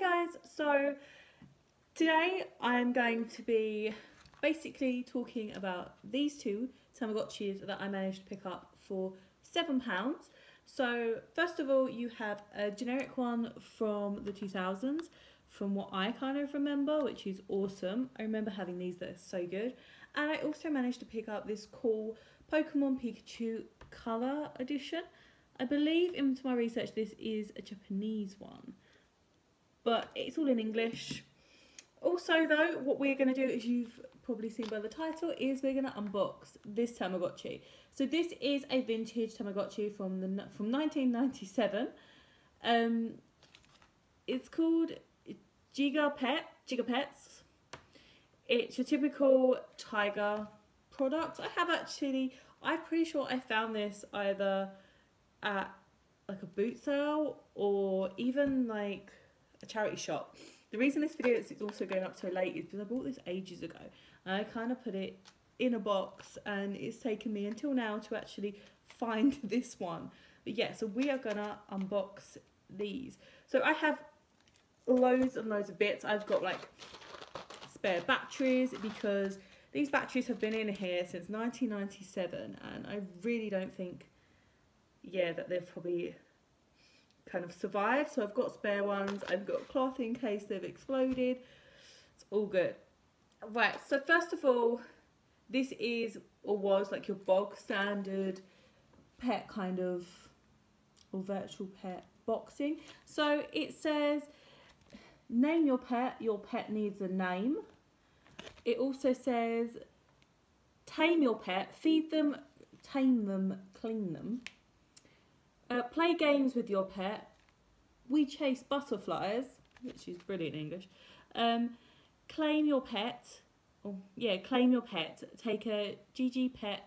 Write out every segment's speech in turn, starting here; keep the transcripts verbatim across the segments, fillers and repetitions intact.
guys, so today I'm going to be basically talking about these two Tamagotchis that I managed to pick up for seven pounds. So first of all, you have a generic one from the two thousands, from what I kind of remember, which is awesome. I remember having these that are so good. And I also managed to pick up this cool Pokemon Pikachu Color Edition. I believe, into my research, this is a Japanese one, but it's all in English. Also though, what we're going to do, as you've probably seen by the title, is we're going to unbox this Tamagotchi. So this is a vintage Tamagotchi from the from nineteen ninety-seven. Um, it's called Giga Pet, Giga Pets. It's your typical Tiger product. I have actually, I'm pretty sure I found this either at like a boot sale or even like a charity shop. The reason this video is it's also going up so late is because I bought this ages ago and I kind of put it in a box, and it's taken me until now to actually find this one. But yeah, so we are gonna unbox these. So I have loads and loads of bits. I've got like spare batteries because these batteries have been in here since nineteen ninety-seven, and I really don't think yeah that they've probably kind of survived. So I've got spare ones, I've got cloth in case they've exploded. It's all good. Right, so first of all, this is or was like your bog standard pet kind of or virtual pet boxing. So it says name your pet, your pet needs a name. It also says tame your pet, feed them, tame them, clean them. Uh, play games with your pet. We chase butterflies, which is brilliant English. Um, claim your pet. Oh, yeah, claim your pet. Take a Giga Pet.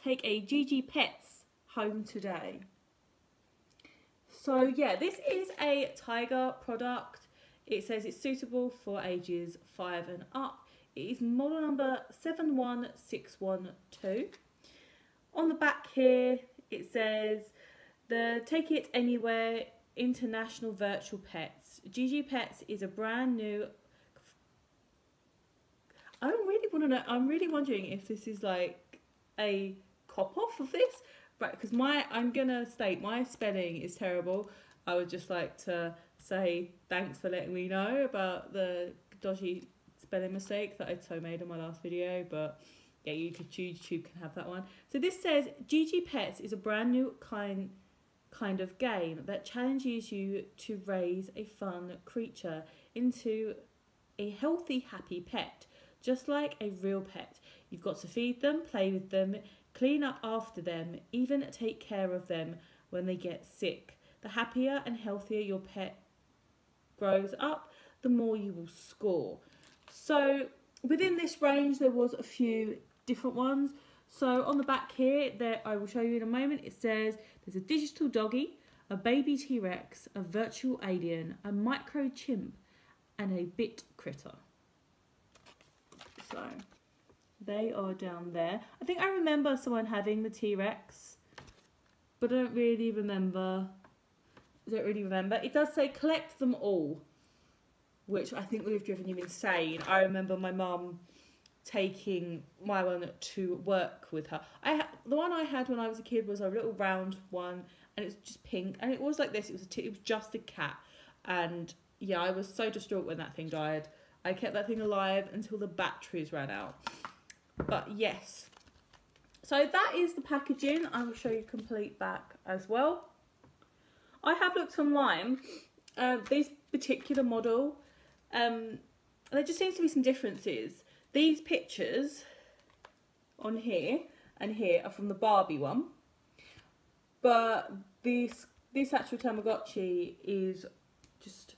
Take a Giga Pets home today. So yeah, this is a Tiger product. It says it's suitable for ages five and up. It is model number seven one six one two. On the back here, it says the Take It Anywhere International Virtual Pets. Giga Pets is a brand new. I don't really want to know. I'm really wondering if this is like a cop off of this, right? Because my I'm gonna state my spelling is terrible. I would just like to say thanks for letting me know about the dodgy spelling mistake that I so made in my last video, but. Yeah, you could choose, YouTube can have that one. So this says, Giga Pets is a brand new kind, kind of game that challenges you to raise a fun creature into a healthy, happy pet, just like a real pet. You've got to feed them, play with them, clean up after them, even take care of them when they get sick. The happier and healthier your pet grows up, the more you will score. So within this range, there was a few different ones. So on the back here, that I will show you in a moment, it says there's a digital doggy, a baby T-Rex, a virtual alien, a micro chimp, and a bit critter. So they are down there. I think I remember someone having the T-Rex, but I don't really remember. I don't really remember. It does say collect them all, which I think would have driven you insane. I remember my mum taking my one to work with her. I The one I had when I was a kid was a little round one, and it was just pink, and it was like this, it was, a t it was just a cat. And yeah, I was so distraught when that thing died. I kept that thing alive until the batteries ran out. But yes, so that is the packaging. I will show you complete back as well. I have looked online, uh, these particular model, Um, there just seems to be some differences. These pictures on here and here are from the Barbie one, but this this actual Tamagotchi is just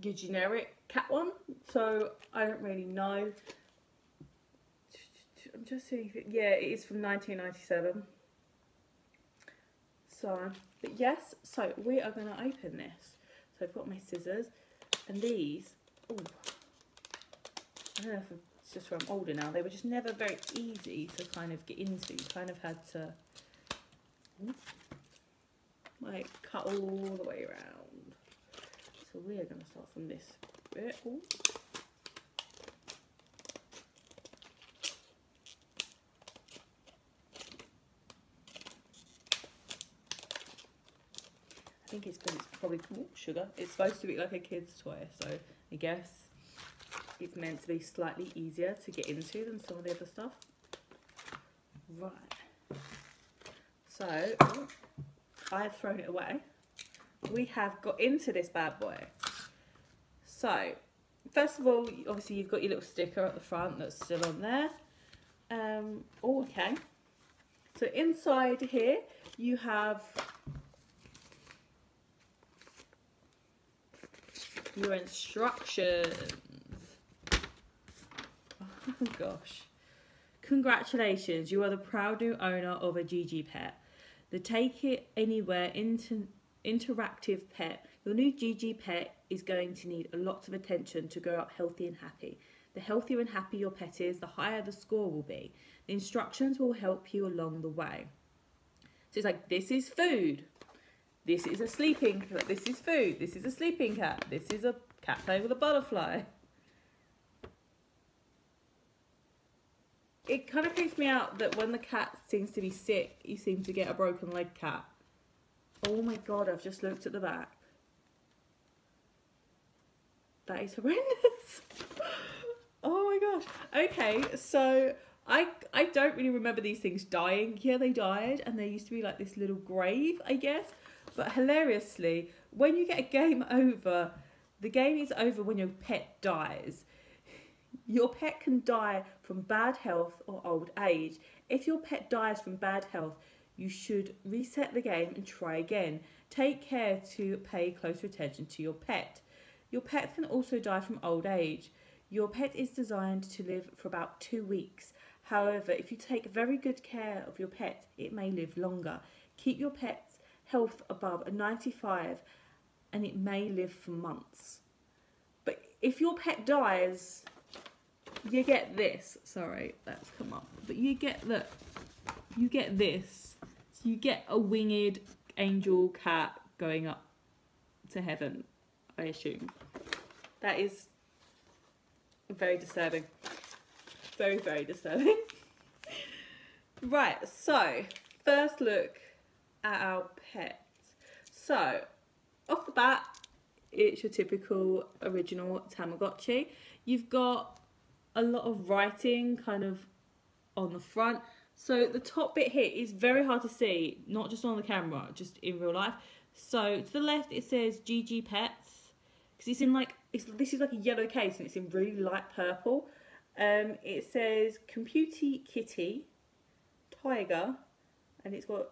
your generic cat one. So I don't really know. I'm just seeing if it, yeah, it is from nineteen ninety-seven. So, but yes. So we are going to open this. So I've got my scissors, and these. Ooh. I don't know if it's just where I'm older now. They were just never very easy to kind of get into. You kind of had to like cut all the way around. So we are going to start from this bit. Ooh. I think it's because it's probably ooh, sugar. It's supposed to be like a kid's toy, so I guess it's meant to be slightly easier to get into than some of the other stuff. Right. So ooh, I have thrown it away. We have got into this bad boy. So, first of all, obviously you've got your little sticker at the front that's still on there. Um, oh, okay. So inside here, you have your instructions. Oh gosh. Congratulations, you are the proud new owner of a Giga Pet. The Take It Anywhere into interactive pet. Your new Giga Pet is going to need a lot of attention to grow up healthy and happy. The healthier and happy your pet is, the higher the score will be. The instructions will help you along the way. So it's like, this is food, this is a sleeping cat, this is food, this is a sleeping cat, this is a cat playing with a butterfly. It kind of freaks me out that when the cat seems to be sick, you seem to get a broken leg cat. Oh my god, I've just looked at the back. That is horrendous. Oh my gosh. Okay, so I I don't really remember these things dying. Yeah, they died, and there used to be like this little grave, I guess. But hilariously, when you get a game over, the game is over when your pet dies. Your pet can die from bad health or old age. If your pet dies from bad health, you should reset the game and try again. Take care to pay closer attention to your pet. Your pet can also die from old age. Your pet is designed to live for about two weeks. However, if you take very good care of your pet, it may live longer. Keep your pet's health above a ninety-five and it may live for months. But if your pet dies, you get this. Sorry, that's come up. But you get, look, you get this. You get a winged angel cat going up to heaven, I assume. That is very disturbing. Very, very disturbing. Right, so first look at our pet. So, off the bat, it's your typical original Tamagotchi. You've got a lot of writing kind of on the front. So the top bit here is very hard to see, not just on the camera, just in real life. So to the left it says Giga Pets, because it's in like, it's, this is like a yellow case and it's in really light purple. Um, it says Computy Kitty, Tiger, and it's got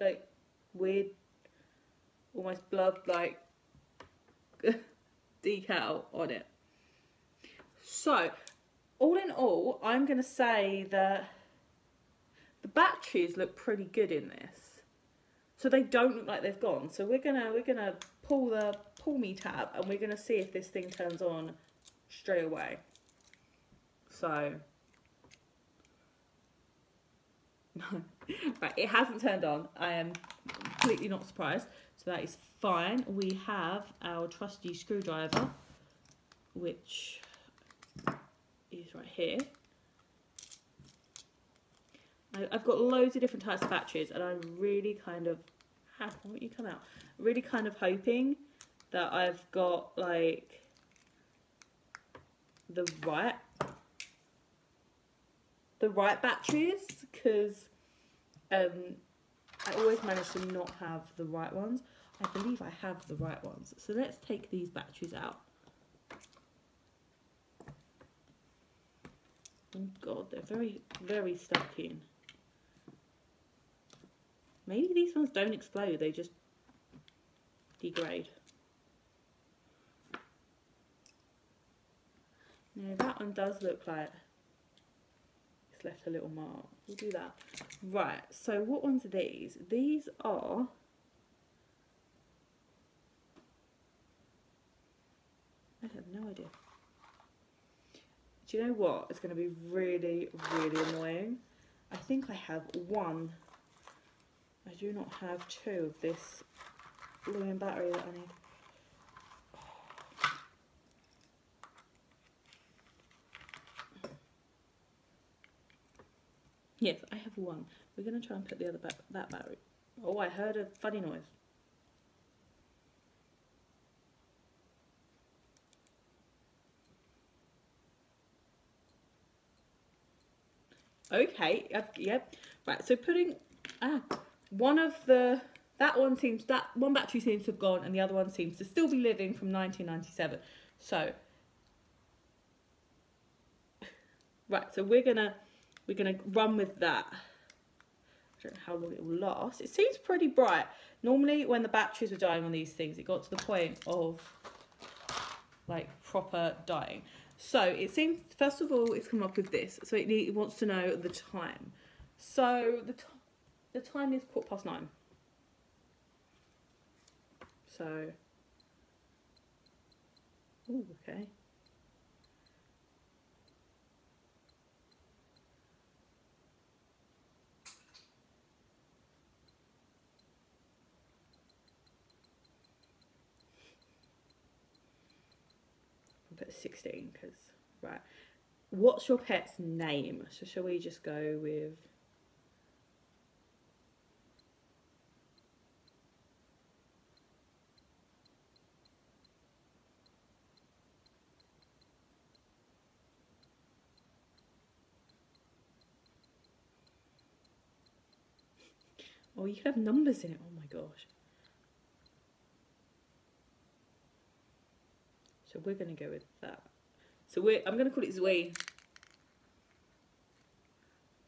like weird, almost blood-like decal on it. So, all in all, I'm going to say that the batteries look pretty good in this. So they don't look like they've gone. So we're gonna we're gonna pull the pull me tab and we're gonna see if this thing turns on straight away. So no, right, it hasn't turned on. I am completely not surprised. So that is fine. We have our trusty screwdriver, which is right here. I, I've got loads of different types of batteries and I'm really kind of, how won't you come out? Really kind of hoping that I've got like the right, the right batteries, because um, I always manage to not have the right ones. I believe I have the right ones. So let's take these batteries out. Oh god, they're very, very stuck in. Maybe these ones don't explode, they just degrade. Now that one does look like it's left a little mark. We'll do that. Right, so what ones are these? These are I have no idea. Do you know what? It's going to be really, really annoying. I think I have one. I do not have two of this blooming battery that I need. Yes, I have one. We're going to try and put the other back, that battery. Oh, I heard a funny noise. Okay, yep, yep. Right, so putting ah, one of the, that one seems, that one battery seems to have gone and the other one seems to still be living from nineteen ninety-seven. So, right, so we're gonna, we're gonna run with that. I don't know how long it will last. It seems pretty bright. Normally when the batteries were dying on these things, it got to the point of like proper dying. So it seems, first of all, it's come up with this. So it, need, it wants to know the time. So the, t the time is quarter past nine. So, ooh, okay. Put sixteen because right, what's your pet's name? So shall we just go with oh, you could have numbers in it. Oh my gosh. So we're going to go with that. So we're, I'm going to call it Zoe.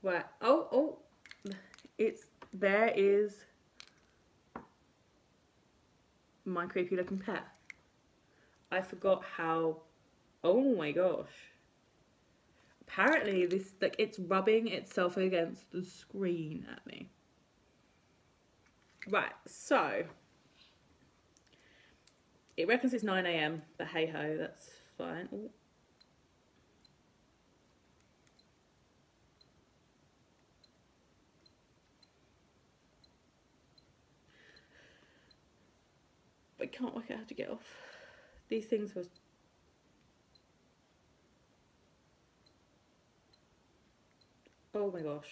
Right. Oh, oh. It's, there is my creepy looking pet. I forgot how, oh my gosh. Apparently this, like it's rubbing itself against the screen at me. Right. So. It reckons it's nine A M, but hey ho, that's fine. Ooh. But I can't work out how to get off. These things were. Oh my gosh.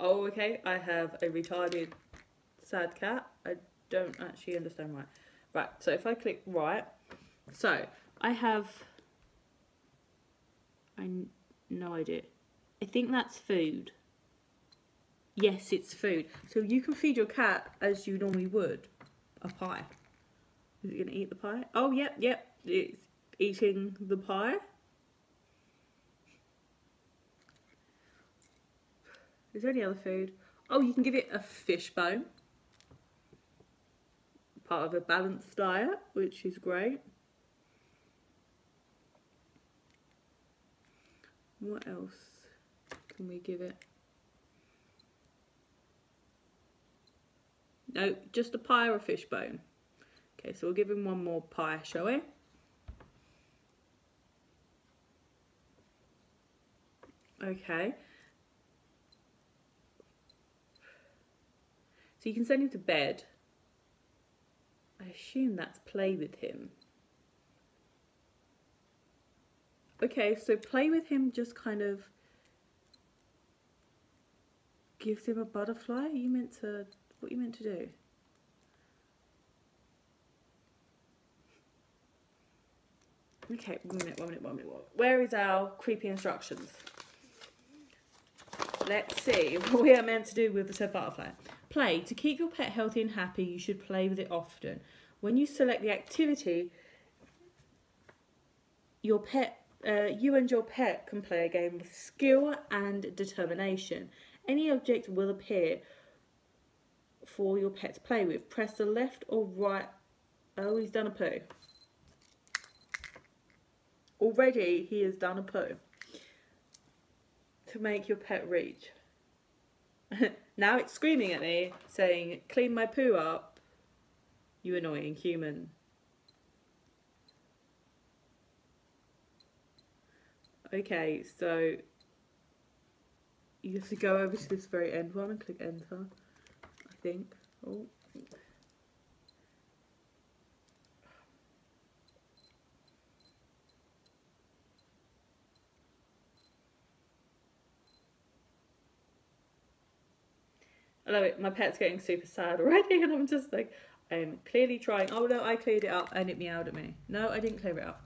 Oh, okay, I have a retarded sad cat. I don't actually understand why. Right, so if I click right, so I have, I no idea. I think that's food. Yes, it's food. So you can feed your cat as you normally would, a pie. Is it gonna eat the pie? Oh, yep, yep, it's eating the pie. Is there any other food? Oh, you can give it a fish bone. Part of a balanced diet, which is great. What else can we give it? No, just a pie or a fish bone. Okay, so we'll give him one more pie, shall we? Okay. So you can send him to bed. I assume that's play with him. Okay, so play with him just kind of gives him a butterfly. Are you meant to, what are you meant to do? Okay, one minute, one minute, one minute, one minute. Where is our creepy instructions? Let's see what we are meant to do with the said butterfly. Play. To keep your pet healthy and happy, you should play with it often. When you select the activity, your pet, uh, you and your pet can play a game with skill and determination. Any object will appear for your pet to play with. Press the left or right. Oh, he's done a poo. Already, he has done a poo. To make your pet reach. Now it's screaming at me, saying, clean my poo up, you annoying human. Okay, so you have to go over to this very end one and click enter, I think. Oh. I love it. My pet's getting super sad already and I'm just like, I'm clearly trying. Oh no, I cleared it up and it meowed at me. No, I didn't clear it up.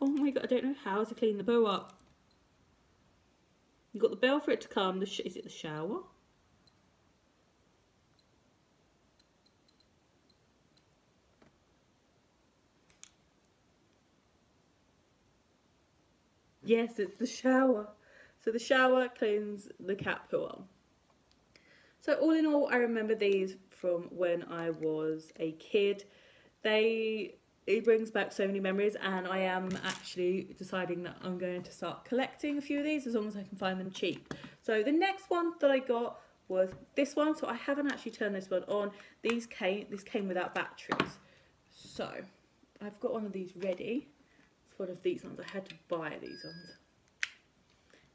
Oh my god, I don't know how to clean the poo up. You got the bell for it to come. The sh is it the shower? Yes, it's the shower. So the shower cleans the cat poo up. So all in all, I remember these from when I was a kid. They, it brings back so many memories, and I am actually deciding that I'm going to start collecting a few of these as long as I can find them cheap. So the next one that I got was this one. So I haven't actually turned this one on. These came, these came without batteries. So I've got one of these ready. It's one of these ones. I had to buy these ones.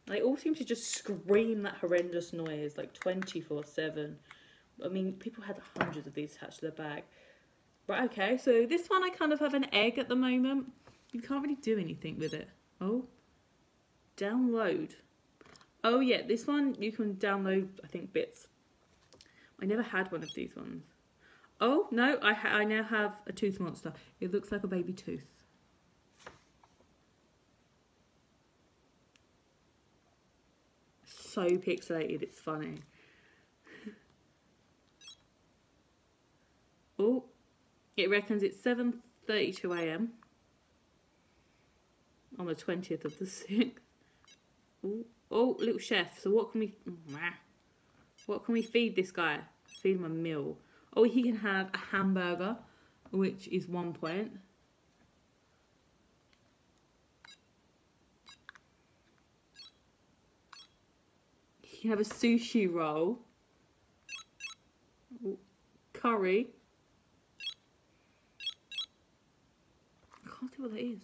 They all seem to just scream that horrendous noise like twenty-four seven. I mean, people had hundreds of these attached to their bag. Right, okay, so this one I kind of have an egg at the moment. You can't really do anything with it. Oh, download. Oh yeah, this one you can download, I think, bits. I never had one of these ones. Oh, no, I, ha I now have a tooth monster. It looks like a baby tooth. So pixelated, it's funny. Oh. It reckons it's seven thirty-two a m on the twentieth of the sixth. Ooh. Oh, little chef. So what can we... What can we feed this guy? Feed him a meal. Oh, he can have a hamburger, which is one point. He can have a sushi roll. Ooh. Curry. I can't see what that is.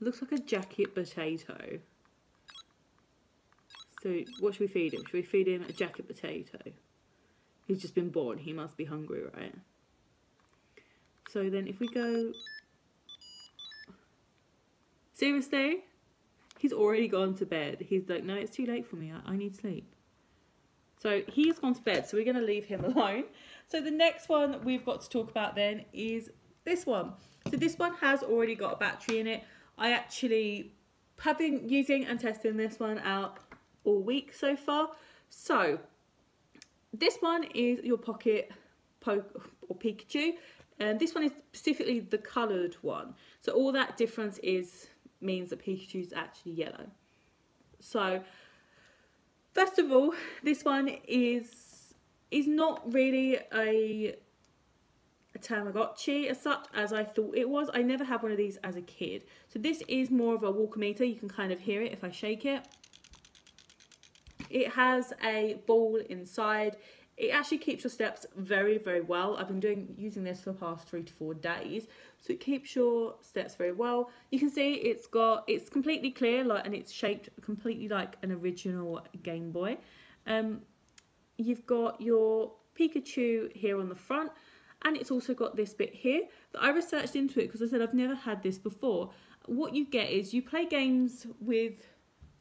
It looks like a jacket potato. So what should we feed him? Should we feed him a jacket potato? He's just been born. He must be hungry, right? So then if we go... Seriously? He's already gone to bed. He's like, no, it's too late for me. I, I need sleep. So he's gone to bed. So we're going to leave him alone. So the next one that we've got to talk about then is this one. So this one has already got a battery in it. I actually have been using and testing this one out all week so far. So this one is your pocket poke or Pikachu, and this one is specifically the coloured one. So all that difference is means that Pikachu's actually yellow. So first of all, this one is is not really a A Tamagotchi as such as I thought it was. I never had one of these as a kid. So this is more of a walkometer. You can kind of hear it if I shake it. It has a ball inside. It actually keeps your steps very, very well. I've been doing using this for the past three to four days. So it keeps your steps very well. You can see it's got it's completely clear, like, and it's shaped completely like an original Game Boy. Um, you've got your Pikachu here on the front. And it's also got this bit here that I researched into it because I said I've never had this before. What you get is you play games with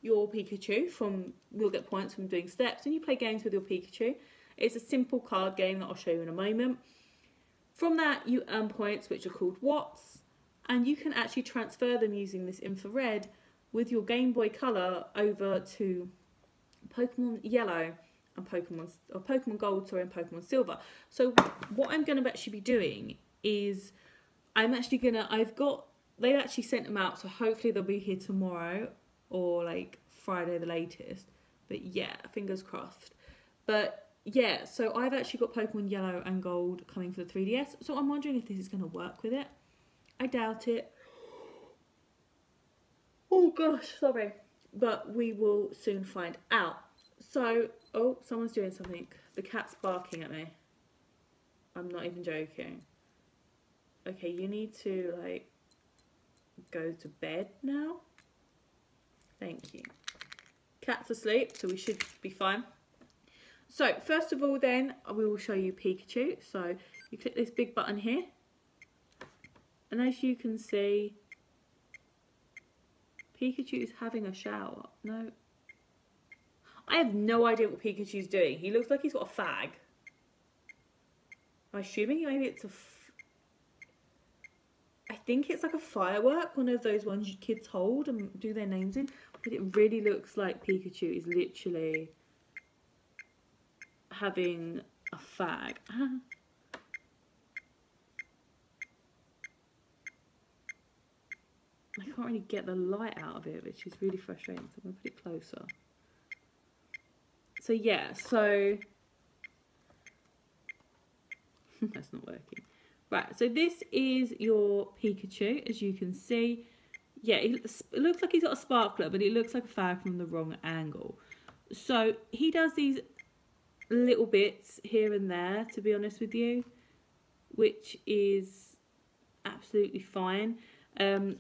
your Pikachu from, you'll get points from doing steps, and you play games with your Pikachu. It's a simple card game that I'll show you in a moment. From that you earn points which are called watts, and you can actually transfer them using this infrared with your Game Boy Color over to Pokemon Yellow and Pokemon, or Pokemon Gold, sorry, and Pokemon Silver. So what I'm going to actually be doing is I'm actually going to, I've got, they actually sent them out, so hopefully they'll be here tomorrow or like Friday the latest. But yeah, fingers crossed. But yeah, so I've actually got Pokemon Yellow and Gold coming for the three D S, so I'm wondering if this is going to work with it. I doubt it. Oh gosh, sorry. But we will soon find out. So, oh, someone's doing something. The cat's barking at me. I'm not even joking. Okay, you need to, like, go to bed now. Thank you. Cat's asleep, so we should be fine. So, first of all then, we will show you Pikachu. So, you click this big button here. And as you can see, Pikachu is having a shower. No. I have no idea what Pikachu's doing. He looks like he's got a fag. I'm assuming maybe it's a... F I think it's like a firework, one of those ones you kids hold and do their names in. But it really looks like Pikachu is literally having a fag. Ah. I can't really get the light out of it, which is really frustrating, so I'm going to put it closer. So yeah, so... that's not working. Right, so this is your Pikachu, as you can see. Yeah, it looks like he's got a sparkler, but it looks like a fag from the wrong angle. So he does these little bits here and there, to be honest with you, which is absolutely fine. Um...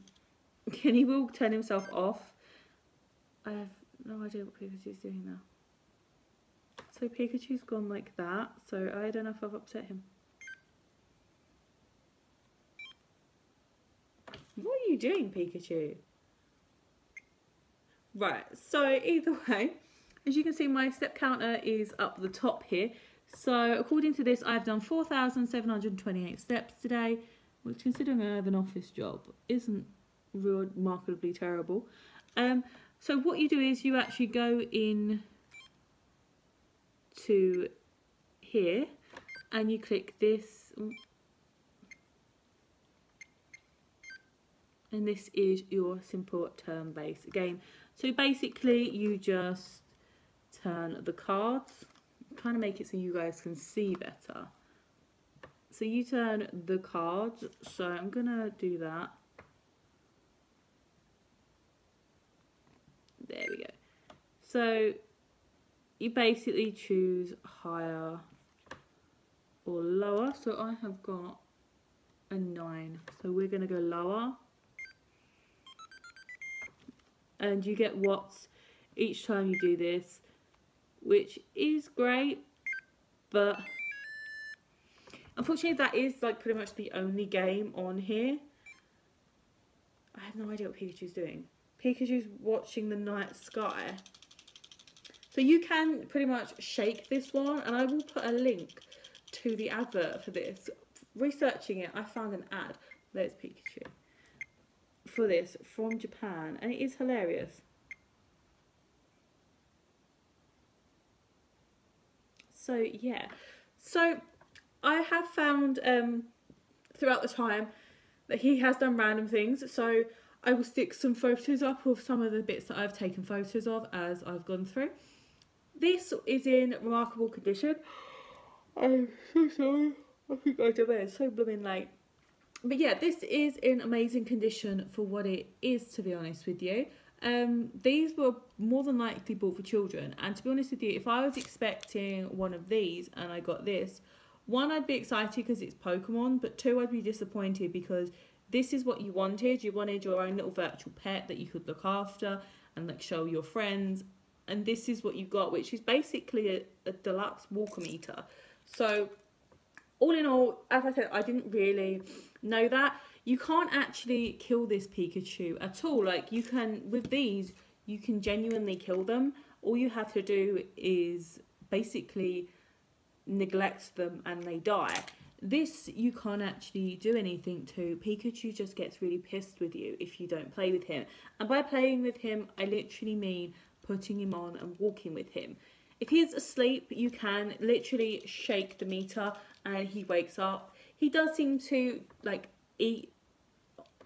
And he will turn himself off. I have no idea what Pikachu's doing now. So Pikachu's gone like that, so I don't know if I've upset him. What are you doing, Pikachu? Right, so either way, as you can see, my step counter is up the top here. So according to this, I've done four thousand seven hundred twenty-eight steps today, which, considering I have an office job, isn't remarkably terrible. Um, so what you do is you actually go in to here and you click this, and this is your simple turn-based game. So basically you just turn the cards, kind of make it so you guys can see better. So you turn the cards, so I'm gonna do that. There we go. So you basically choose higher or lower. So I have got a nine. So we're going to go lower. And you get watts each time you do this, which is great. But unfortunately, that is like pretty much the only game on here. I have no idea what Pikachu's doing. Pikachu's watching the night sky. So you can pretty much shake this one, and I will put a link to the advert for this. Researching it, I found an ad. There's Pikachu. For this, from Japan, and it is hilarious. So yeah. So I have found um, throughout the time that he has done random things. So I will stick some photos up of some of the bits that I've taken photos of as I've gone through. This is in remarkable condition. I'm so sorry. I think I do it. It's so blooming late. But yeah, this is in amazing condition for what it is, to be honest with you. Um, these were more than likely bought for children. And to be honest with you, if I was expecting one of these and I got this, one, I'd be excited because it's Pokemon, but two, I'd be disappointed because this is what you wanted. You wanted your own little virtual pet that you could look after and like show your friends. And this is what you got, which is basically a, a deluxe walker meter. So all in all, as I said, I didn't really know that. You can't actually kill this Pikachu at all. Like you can, with these, you can genuinely kill them. All you have to do is basically neglect them and they die. This, you can't actually do anything to. Pikachu just gets really pissed with you if you don't play with him. And by playing with him, I literally mean putting him on and walking with him. If he's asleep, you can literally shake the meter and he wakes up. He does seem to, like, eat.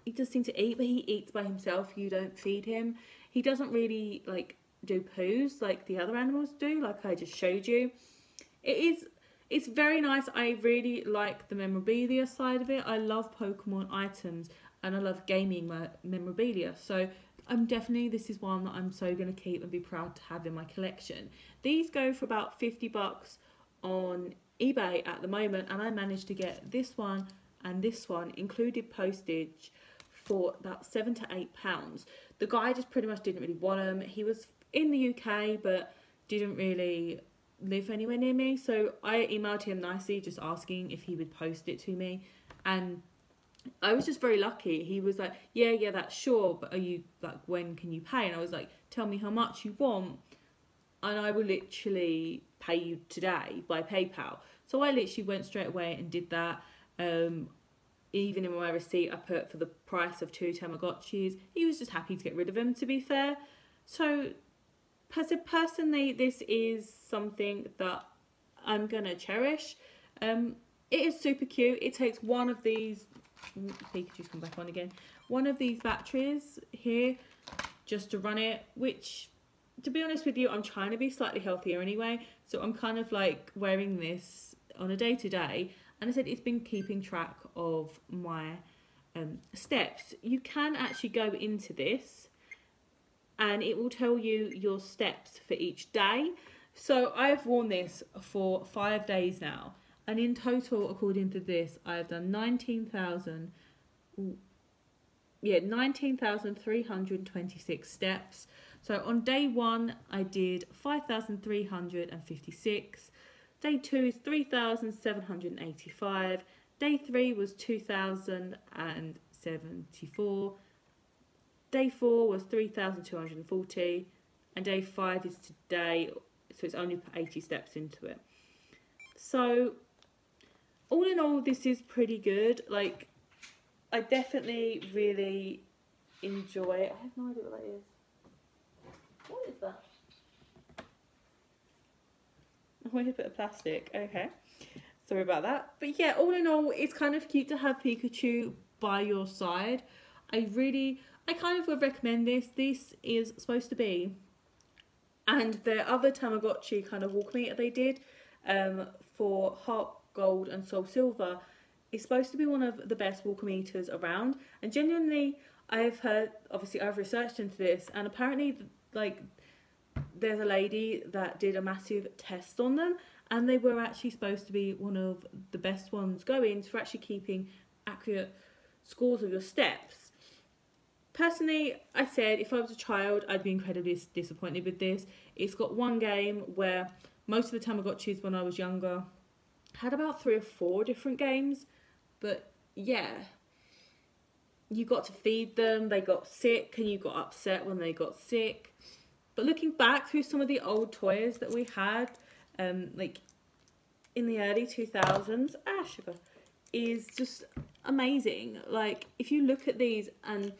He does seem to eat, but he eats by himself. You don't feed him. He doesn't really, like, do poos like the other animals do, like I just showed you. It is... It's very nice. I really like the memorabilia side of it. I love Pokemon items and I love gaming memorabilia. So I'm definitely, this is one that I'm so going to keep and be proud to have in my collection. These go for about fifty bucks on eBay at the moment, and I managed to get this one and this one included postage for about seven to eight pounds. The guy just pretty much didn't really want them. He was in the U K but didn't really live anywhere near me, so I emailed him nicely just asking if he would post it to me, and I was just very lucky. He was like, yeah yeah that's sure, but are you like, when can you pay? And I was like, tell me how much you want and I will literally pay you today by PayPal. So I literally went straight away and did that. Um, even in my receipt I put for the price of two Tamagotchis. He was just happy to get rid of them, to be fair. So pers personally this is something that I'm gonna cherish. Um, it is super cute. It takes one of these, Pikachu's come back on again, one of these batteries here just to run it, which to be honest with you, I'm trying to be slightly healthier anyway, so I'm kind of like wearing this on a day to day. And I said it's been keeping track of my um, steps. You can actually go into this and it will tell you your steps for each day. So I've worn this for five days now, and in total, according to this, I've done nineteen thousand, yeah, nineteen thousand three hundred twenty-six steps. So on day one, I did five thousand three hundred fifty-six. Day two is three thousand seven hundred eighty-five. Day three was two thousand seventy-four. Day four was three thousand two hundred forty. And day five is today, so it's only eighty steps into it. So all in all, this is pretty good. Like, I definitely really enjoy it. I have no idea what that is. What is that? With a bit of plastic, okay, sorry about that. But yeah, all in all, it's kind of cute to have Pikachu by your side. I really, I kind of would recommend this. This is supposed to be, and their other Tamagotchi kind of walk meet they did um, for Heart Gold and Soul Silver is supposed to be one of the best walk meters around. And genuinely, I've heard, obviously I've researched into this, and apparently like there's a lady that did a massive test on them, and they were actually supposed to be one of the best ones going for actually keeping accurate scores of your steps. Personally, I said if I was a child, I'd be incredibly disappointed with this. It's got one game where most of the Tamagotchis when I was younger had about three or four different games, but yeah, you got to feed them, they got sick, and you got upset when they got sick. But looking back through some of the old toys that we had, um, like in the early two thousands, ah, sugar, is just amazing. Like, if you look at these, and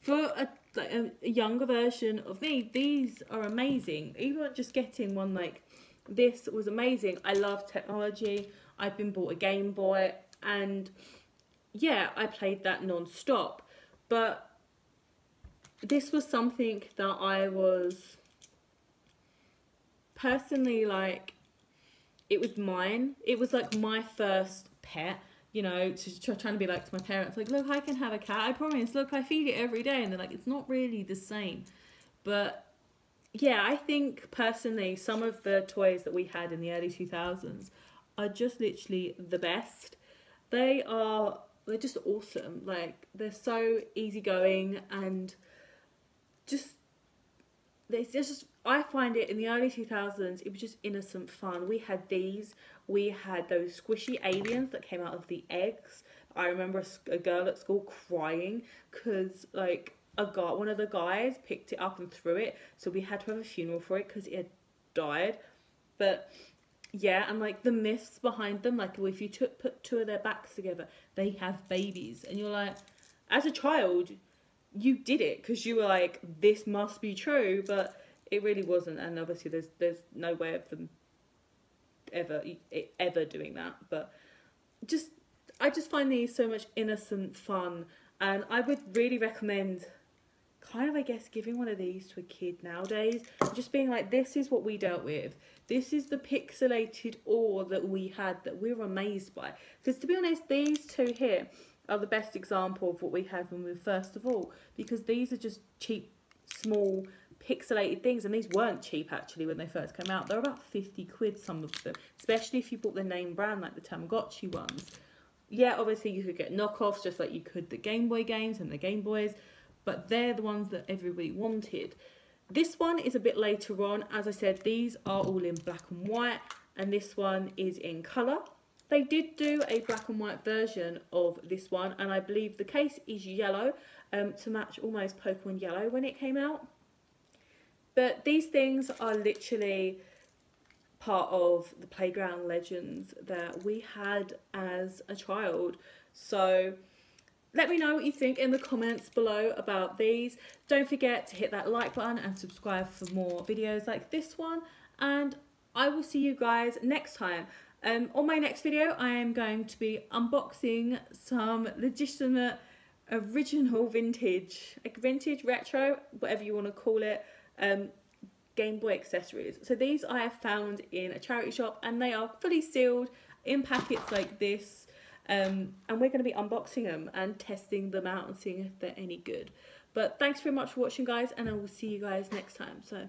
for a, like a, a younger version of me, these are amazing. Even just getting one like this was amazing. I love technology. I've been bought a Game Boy, and yeah, I played that non-stop. But this was something that I was personally like, it was mine. It was like my first pet, you know, to try, trying to be like to my parents, like, look, I can have a cat, I promise. Look, I feed it every day. And they're like, it's not really the same. But yeah, I think personally, some of the toys that we had in the early two thousands are just literally the best. They are, they're just awesome. Like, they're so easygoing, and just, it's just, I find it in the early two thousands, it was just innocent fun. We had these, we had those squishy aliens that came out of the eggs. I remember a, a girl at school crying because like a guy, one of the guys picked it up and threw it, so we had to have a funeral for it because it had died. But yeah, and like the myths behind them, like if you took, put two of their backs together, they have babies, and you're like, as a child, you did it because you were like, this must be true, but it really wasn't. And obviously there's there's no way of them ever ever doing that. But just, I just find these so much innocent fun, and I would really recommend kind of, I guess, giving one of these to a kid nowadays, just being like, this is what we dealt with, this is the pixelated awe that we had, that we were amazed by. Because to be honest, these two here are the best example of what we had when we were first of all, because these are just cheap, small, pixelated things, and these weren't cheap actually when they first came out. They're about fifty quid, some of them, especially if you bought the name brand like the Tamagotchi ones. Yeah, obviously you could get knockoffs just like you could the Game Boy games and the Game Boys, but they're the ones that everybody wanted. This one is a bit later on. As I said, these are all in black and white, and this one is in colour. They did do a black and white version of this one, and I believe the case is yellow um, to match almost Pokemon Yellow when it came out. But these things are literally part of the playground legends that we had as a child. So let me know what you think in the comments below about these. Don't forget to hit that like button and subscribe for more videos like this one. And I will see you guys next time. Um, on my next video, I am going to be unboxing some legitimate original vintage, like vintage retro, whatever you want to call it, um, Game Boy accessories. So these I have found in a charity shop and they are fully sealed in packets like this. Um, and we're going to be unboxing them and testing them out and seeing if they're any good. But thanks very much for watching, guys, and I will see you guys next time. So.